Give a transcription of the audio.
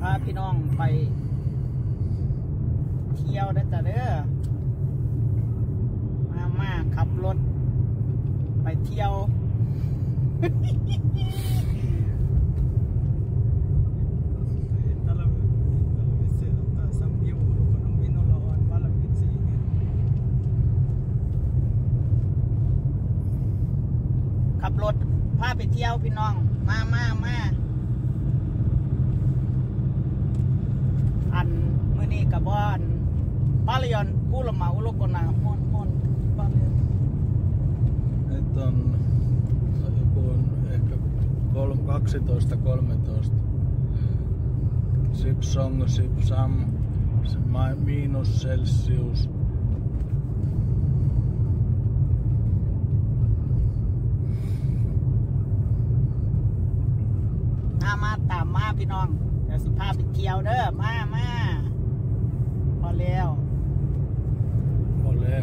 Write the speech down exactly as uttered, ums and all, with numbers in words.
พาพี่น้องไปเที่ยวได้จ้ะเด้อมามาขับรถไปเที่ยว ขับรถพาไปเที่ยวพี่น้องมามามาอันมื้อนี้กับบ้านปาลยอนกูลมาอุลกนาม่อนม่อนปาลยอนเออตอนjoku on ehkä kaksitoista kolmetoista Sipsong Sipsam miinus celsiusมาตามมาพี่น้องเดี๋ยวสิพาไปเที่ยวเด้อมามาพอแล้วพอแล้ว